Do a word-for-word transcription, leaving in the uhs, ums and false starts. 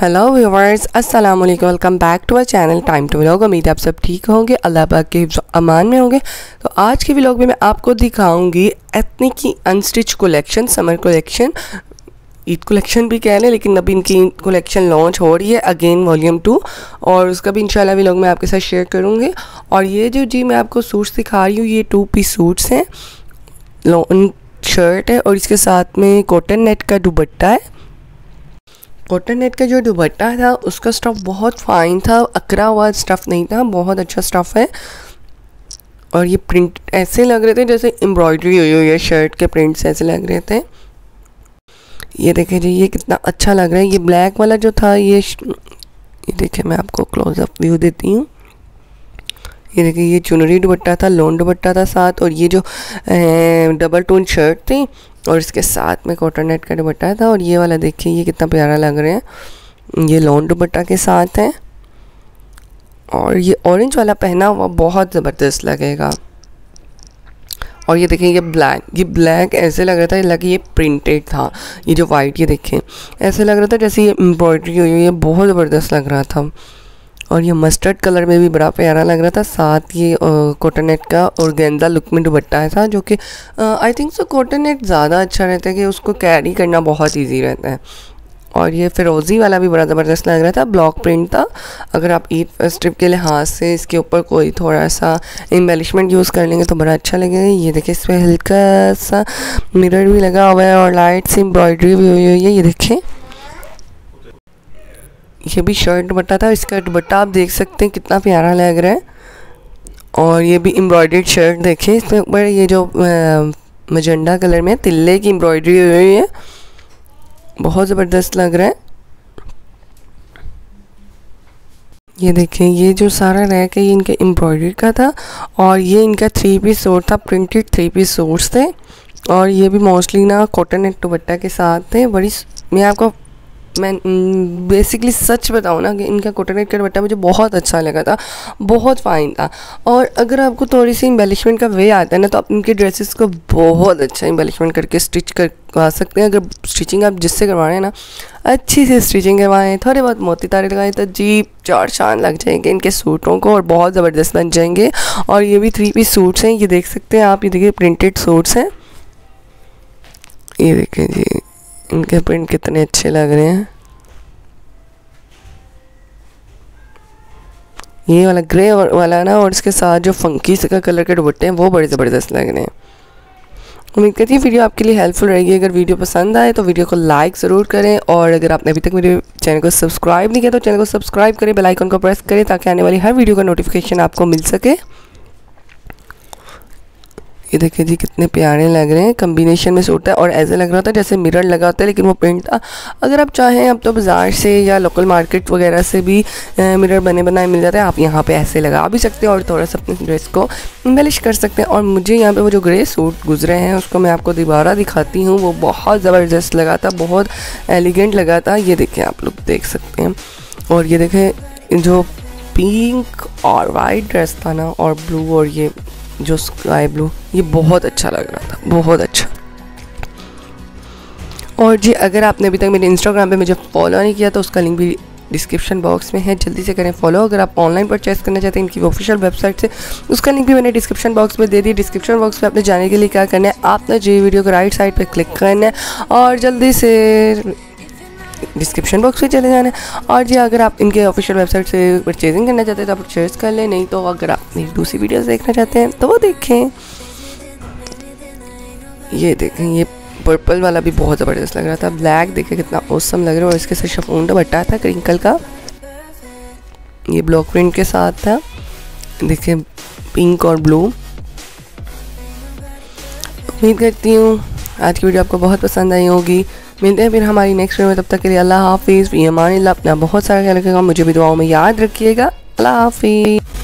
Hello viewers, अस्सलाम वालेकुम, welcome back to our channel time to vlog. उम्मीद है आप सब ठीक होंगे, अल्लाह पाक के हिफ्ज़ अमान में होंगे। तो आज के व्लॉग में मैं आपको दिखाऊंगी एथनिक की unstitch collection, summer collection, Eid collection भी कह रहे हैं, लेकिन अभी इनकी कलेक्शन लॉन्च हो रही है अगेन वॉल्यूम टू, और उसका भी इंशाल्लाह भी लोग मैं आपके साथ शेयर करूँगी। और ये जो जी मैं आपको सूट्स दिखा रही हूँ, ये टू पीस सूट्स हैं, लॉन्ग शर्ट है और इसके साथ में कॉटन नेट का दुपट्टा है। कॉटन नेट का जो दुपट्टा था उसका स्टफ़ बहुत फ़ाइन था, अकरा हुआ स्टफ़ नहीं था, बहुत अच्छा स्टफ़ है। और ये प्रिंट ऐसे लग रहे थे जैसे एम्ब्रॉयडरी हुई हो, या शर्ट के प्रिंट्स ऐसे लग रहे थे। ये देखें जी, ये कितना अच्छा लग रहा है। ये ब्लैक वाला जो था, ये ये देखें, मैं आपको क्लोजअप व्यू देती हूँ। ये देखिए, ये चुनरी दुपट्टा था, लॉन दुपट्टा था साथ, और ये जो डबल टोन शर्ट थी और इसके साथ में कॉटन नेट का दुपट्टा था। और ये वाला देखिए, ये कितना प्यारा लग रहा है, ये लॉन दुपट्टा के साथ है। और ये ऑरेंज वाला पहना हुआ बहुत ज़बरदस्त लगेगा। और ये देखें, ये ब्लैक, ये ब्लैक ऐसे लग रहा था लगे ये प्रिंटेड था। ये जो वाइट, ये देखें ऐसे लग रहा था जैसे ये एम्ब्रॉयडरी हुई, ये बहुत ज़बरदस्त लग रहा था। और ये मस्टर्ड कलर में भी बड़ा प्यारा लग रहा था साथ। ये कॉटन नेट का और गेंदा लुक में दुपट्टा था, जो कि I think so cotton net ज़्यादा अच्छा रहता है कि उसको कैरी करना बहुत इजी रहता है। और ये फिरोज़ी वाला भी बड़ा ज़बरदस्त लग रहा था, ब्लॉक प्रिंट था। अगर आप ईद स्ट्रिप के लिहाज से इसके ऊपर कोई थोड़ा सा एम्बेलिशमेंट यूज़ कर लेंगे तो बड़ा अच्छा लगेगा। ये देखिए, इस पर हल्का सा मिरर भी लगा हुआ है और लाइट सी एम्ब्रॉयडरी भी हुई हुई है। ये देखें, ये भी शर्ट दुपट्टा था, इसका दुपट्टा आप देख सकते हैं कितना प्यारा लग रहा है। और ये भी एम्ब्रॉयडर्ड शर्ट देखें, इसमें ऊपर ये जो मजंडा कलर में तिल्ले की एम्ब्रॉयडरी हुई है, बहुत ज़बरदस्त लग रहा है। ये देखें, ये जो सारा रैक है ये इनके एम्ब्रॉयडरी का था। और ये इनका थ्री पीस सूट था, प्रिंटेड थ्री पीस सूट्स थे। और ये भी मोस्टली ना कॉटन नेट दुपट्टा के साथ थे। बड़ी मैं आपको मैं बेसिकली सच बताऊँ ना कि इनका कॉटन नेट का दुपट्टा मुझे बहुत अच्छा लगा था, बहुत फ़ाइन था। और अगर आपको थोड़ी सी एम्बेलिशमेंट का वे आता है ना, तो आप इनके ड्रेसेस को बहुत अच्छा एम्बेलिशमेंट करके स्टिच करवा सकते हैं। अगर स्टिचिंग आप जिससे करवा रहे हैं ना, अच्छी से स्टिचिंग करवाएँ, थोड़े बहुत मोती तारे लगाएँ तो जी चार चांद लग जाएंगे इनके सूटों को और बहुत ज़बरदस्त बन जाएंगे। और ये भी थ्री पीस सूट्स हैं, ये देख सकते हैं आप, ये देखिए प्रिंटेड सूट्स हैं। ये देखें जी, इनके प्रिंट कितने अच्छे लग रहे हैं। ये वाला ग्रे वाला ना, और इसके साथ जो फंकी से का कलर के दुपट्टे हैं वो बड़े ज़बरदस्त लग रहे हैं। उम्मीद करती हूँ वीडियो आपके लिए हेल्पफुल रहेगी। अगर वीडियो पसंद आए तो वीडियो को लाइक ज़रूर करें, और अगर आपने अभी तक मेरे चैनल को सब्सक्राइब नहीं किया तो चैनल को सब्सक्राइब करें, बेल आइकन को प्रेस करें ताकि आने वाली हर वीडियो का नोटिफिकेशन आपको मिल सके। ये देखिए जी, कितने प्यारे लग रहे हैं, कम्बिनेशन में सूट है। और ऐसे लग रहा था जैसे मिरर लगा होता है, लेकिन वो प्रिंट था। अगर आप चाहें आप तो बाज़ार से या लोकल मार्केट वगैरह से भी मिरर बने बनाए मिल जाते हैं, आप यहाँ पे ऐसे लगा भी सकते हैं और थोड़ा सा अपने ड्रेस को एम्बेलिश कर सकते हैं। और मुझे यहाँ पर वो जो ग्रे सूट गुजरे हैं उसको मैं आपको दोबारा दिखाती हूँ, वो बहुत ज़बरदस्त लगा था, बहुत एलिगेंट लगा था। ये देखें, आप लोग देख सकते हैं। और ये देखें, जो पिंक और वाइट ड्रेस था ना, और ब्लू, और ये जो स्काई ब्लू, ये बहुत अच्छा लग रहा था, बहुत अच्छा। और जी, अगर आपने अभी तक मेरे इंस्टाग्राम पे मुझे फॉलो नहीं किया तो उसका लिंक भी डिस्क्रिप्शन बॉक्स में है, जल्दी से करें फॉलो। अगर आप ऑनलाइन परचेस करना चाहते हैं इनकी ऑफिशियल वेबसाइट से, उसका लिंक भी मैंने डिस्क्रिप्शन बॉक्स में दे दी। डिस्क्रिप्शन बॉक्स में आपने जाने के लिए क्या करना है, आपने जी वीडियो को राइट साइड पर क्लिक करना है और जल्दी से डिस्क्रिप्शन बॉक्स में चले जाना है। और जी, अगर आप इनके ऑफिशियल वेबसाइट से परचेजिंग करना चाहते हैं तो आप परचेज कर लें, नहीं तो अगर आप दूसरी वीडियोस देखना चाहते हैं तो वो देखें। ये देखें, ये पर्पल वाला भी बहुत ज़बरदस्त लग रहा था। ब्लैक देखें कितना औसम लग रहा है, और इसके साथ शिफॉन दुपट्टा था क्रिंकल का, ये ब्लॉक प्रिंट के साथ था। देखें, पिंक और ब्लू। उम्मीद करती हूँ आज की वीडियो आपको बहुत पसंद आई होगी। मिलते हैं फिर हमारी नेक्स्ट वीडियो में, तब तक के लिए अल्लाह हाफिज़, फी अमान अल्लाह। अपना बहुत सारा ख्याल रखिएगा, मुझे भी दुआओं में याद रखिएगा। अल्लाह हाफिज़।